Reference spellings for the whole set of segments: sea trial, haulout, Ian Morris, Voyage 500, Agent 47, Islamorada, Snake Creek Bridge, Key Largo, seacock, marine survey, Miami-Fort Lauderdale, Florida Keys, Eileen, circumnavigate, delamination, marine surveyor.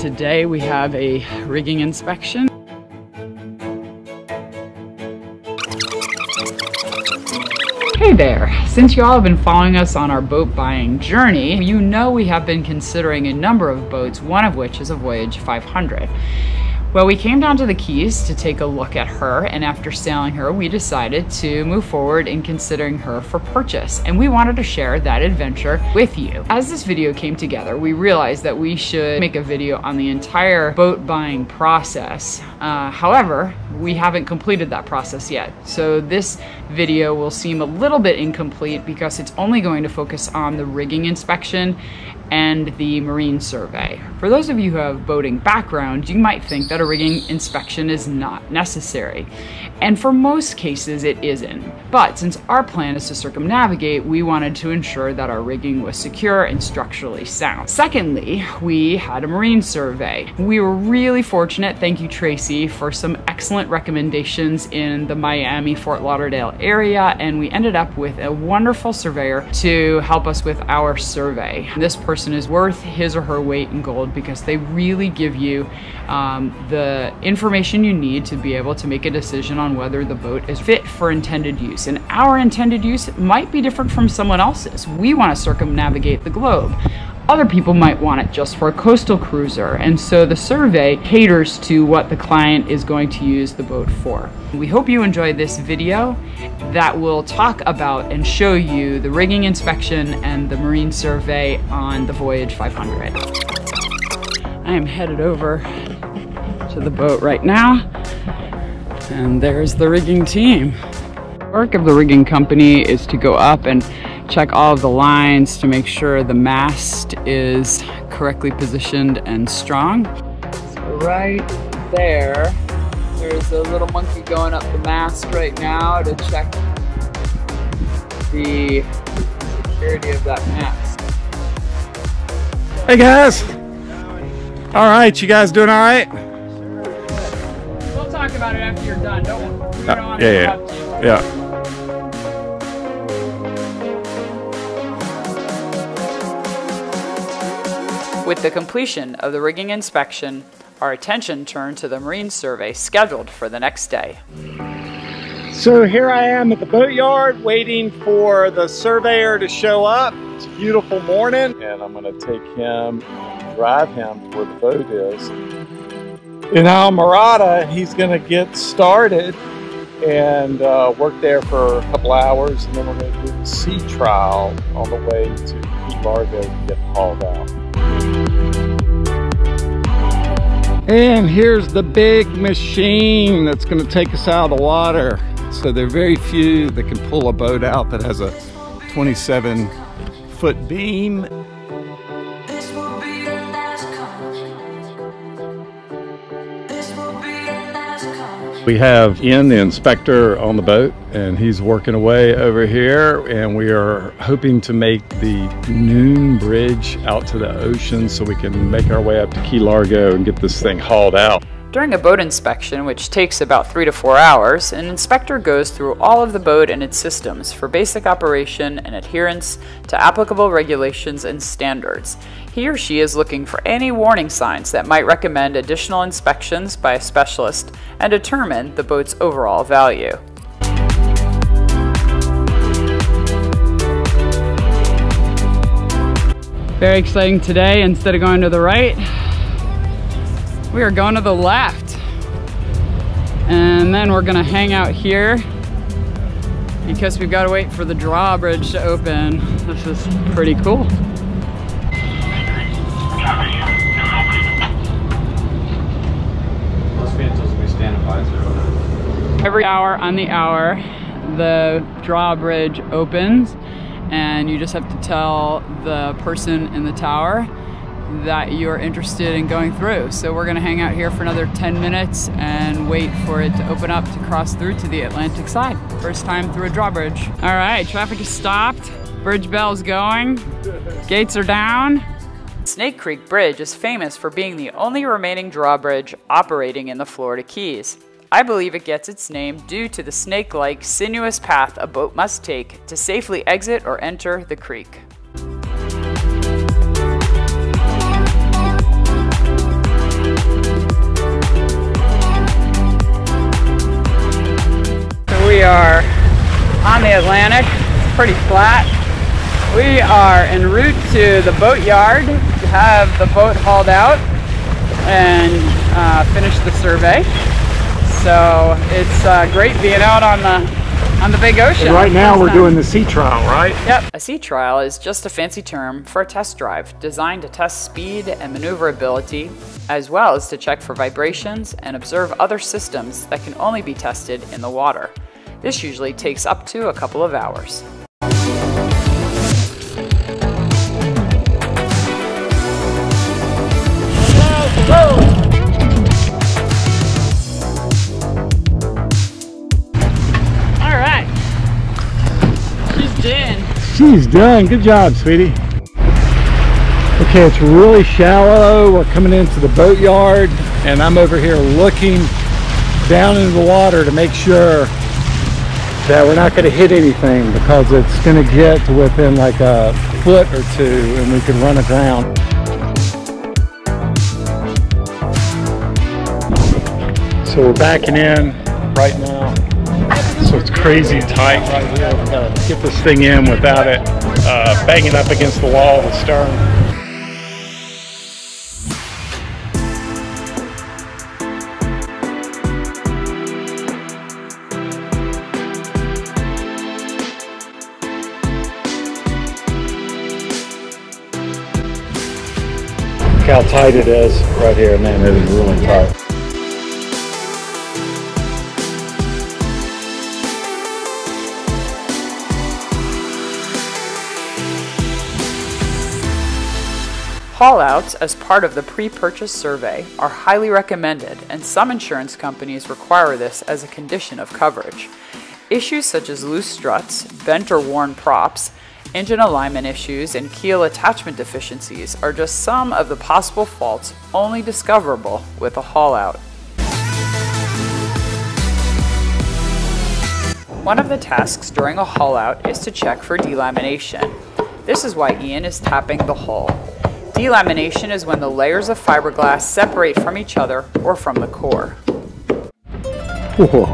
Today we have a rigging inspection. Hey there! Since y'all have been following us on our boat buying journey, you know we have been considering a number of boats, one of which is a Voyage 500. Well, we came down to the Keys to take a look at her, and after sailing her, we decided to move forward in considering her for purchase, and we wanted to share that adventure with you. As this video came together, we realized that we should make a video on the entire boat buying process. However, we haven't completed that process yet, so this video will seem a little bit incomplete because it's only going to focus on the rigging inspection and the marine survey. For those of you who have boating background, you might think that a rigging inspection is not necessary. And for most cases, it isn't. But since our plan is to circumnavigate, we wanted to ensure that our rigging was secure and structurally sound. Secondly, we had a marine survey. We were really fortunate, thank you Tracy, for some excellent recommendations in the Miami-Fort Lauderdale area, and we ended up with a wonderful surveyor to help us with our survey. This person is worth his or her weight in gold because they really give you the information you need to be able to make a decision on whether the boat is fit for intended use. And our intended use might be different from someone else's. We want to circumnavigate the globe. Other people might want it just for a coastal cruiser, and so the survey caters to what the client is going to use the boat for. We hope you enjoy this video that will talk about and show you the rigging inspection and the marine survey on the Voyage 500. I am headed over to the boat right now, and there's the rigging team. The work of the rigging company is to go up and check all of the lines to make sure the mast is correctly positioned and strong. So right there, there's a little monkey going up the mast right now to check the security of that mast. Hey guys! All right, you guys doing all right? Sure. We'll talk about it after you're done. Don't. With the completion of the rigging inspection, our attention turned to the marine survey scheduled for the next day. So here I am at the boatyard waiting for the surveyor to show up. It's a beautiful morning. And I'm gonna take him and drive him to where the boat is in Islamorada, and he's gonna get started and work there for a couple hours, and then we're gonna do the sea trial on the way to Key Largo to get hauled out. And here's the big machine that's going to take us out of the water. So there are very few that can pull a boat out that has a 27-foot beam. We have Ian, the inspector, on the boat, and he's working away over here, and we are hoping to make the noon bridge out to the ocean so we can make our way up to Key Largo and get this thing hauled out. During a boat inspection, which takes about 3 to 4 hours, an inspector goes through all of the boat and its systems for basic operation and adherence to applicable regulations and standards. He or she is looking for any warning signs that might recommend additional inspections by a specialist and determine the boat's overall value. Very exciting today. Instead of going to the right, we are going to the left, and then we're gonna hang out here because we've got to wait for the drawbridge to open. This is pretty cool. Every hour on the hour, the drawbridge opens, and you just have to tell the person in the tower that you're interested in going through. So we're gonna hang out here for another 10 minutes and wait for it to open up to cross through to the Atlantic side. First time through a drawbridge. All right, traffic is stopped. Bridge bell's going. Gates are down. Snake Creek Bridge is famous for being the only remaining drawbridge operating in the Florida Keys. I believe it gets its name due to the snake-like, sinuous path a boat must take to safely exit or enter the creek. Atlantic, pretty flat. We are en route to the boatyard to have the boat hauled out and finish the survey. So it's great being out on the big ocean. And right now we're doing the sea trial, right? Yep. A sea trial is just a fancy term for a test drive designed to test speed and maneuverability, as well as to check for vibrations and observe other systems that can only be tested in the water. This usually takes up to a couple of hours. She's done. Good job, sweetie. Okay, it's really shallow. We're coming into the boatyard, and I'm over here looking down into the water to make sure that we're not going to hit anything, because it's going to get to within like a foot or two and we can run aground. So we're backing in right now. So it's crazy tight right here. We've got to get this thing in without it banging up against the wall of the stern. Look how tight it is right here, man. It is really tight. Haulouts as part of the pre-purchase survey are highly recommended, and some insurance companies require this as a condition of coverage. Issues such as loose struts, bent or worn props, engine alignment issues, and keel attachment deficiencies are just some of the possible faults only discoverable with a haulout. One of the tasks during a haulout is to check for delamination. This is why Ian is tapping the hull. Delamination is when the layers of fiberglass separate from each other or from the core. Whoa.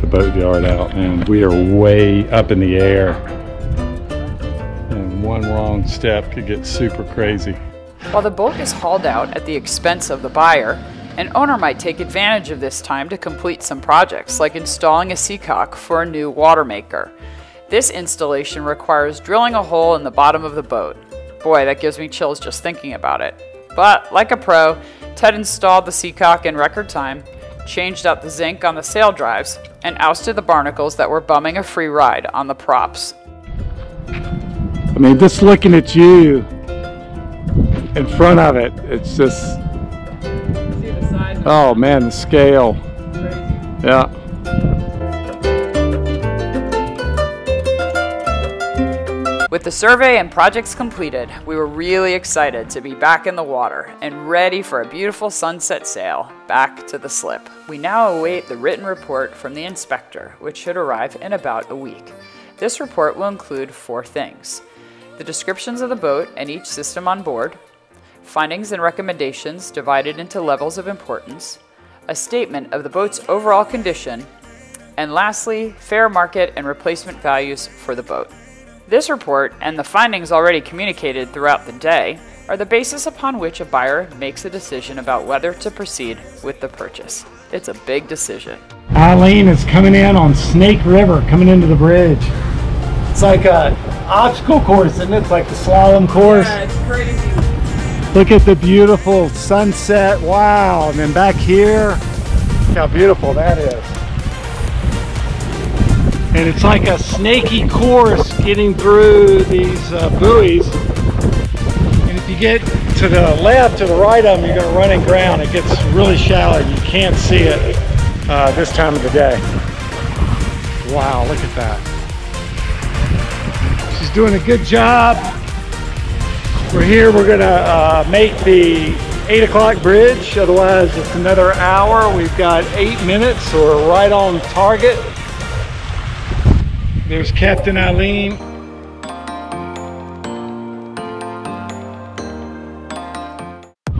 Check the boatyard out, and we are way up in the air. And one wrong step could get super crazy. While the boat is hauled out at the expense of the buyer, an owner might take advantage of this time to complete some projects, like installing a seacock for a new water maker. This installation requires drilling a hole in the bottom of the boat. Boy, that gives me chills just thinking about it. But, like a pro, Ted installed the seacock in record time, changed out the zinc on the sail drives, and ousted the barnacles that were bumming a free ride on the props. I mean, just looking at you in front of it, it's just... See the size? Oh man, the scale. Crazy. Yeah. With the survey and projects completed, we were really excited to be back in the water and ready for a beautiful sunset sail back to the slip. We now await the written report from the inspector, which should arrive in about a week. This report will include 4 things: the descriptions of the boat and each system on board, findings and recommendations divided into levels of importance, a statement of the boat's overall condition, and lastly, fair market and replacement values for the boat. This report, and the findings already communicated throughout the day, are the basis upon which a buyer makes a decision about whether to proceed with the purchase. It's a big decision. Eileen is coming in on Snake River, coming into the bridge. It's like an obstacle course, isn't it? It's like the slalom course. Yeah, it's crazy. Look at the beautiful sunset. Wow, and then back here, look how beautiful that is. And it's like a snaky course getting through these buoys. And if you get to the left, to the right of them, you're going to run in ground. It gets really shallow. You can't see it this time of the day. Wow, look at that. She's doing a good job. We're here. We're going to make the 8 o'clock bridge. Otherwise, it's another hour. We've got 8 minutes, so we're right on target. There's Captain Eileen.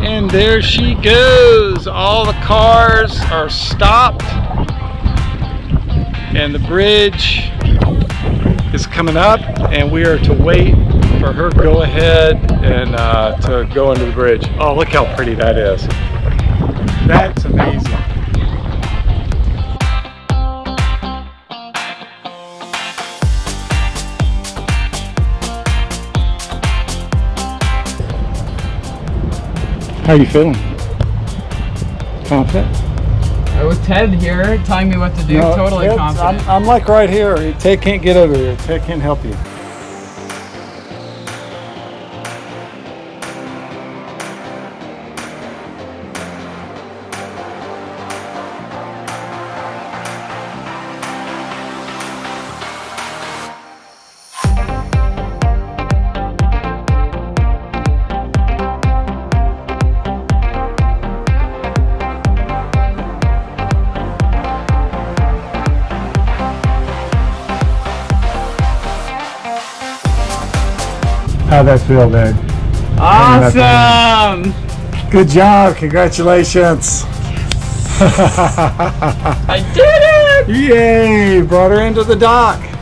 And there she goes. All the cars are stopped. And the bridge is coming up, and we are to wait for her go ahead and to go under the bridge. Oh, look how pretty that is. That's amazing. How are you feeling? Confident? With Ted here telling me what to do, no, totally confident. I'm like right here. Ted can't get over here. Ted can't help you. How'd that feel, dude? Awesome! Good job, congratulations! Yes. I did it! Yay! Brought her into the dock!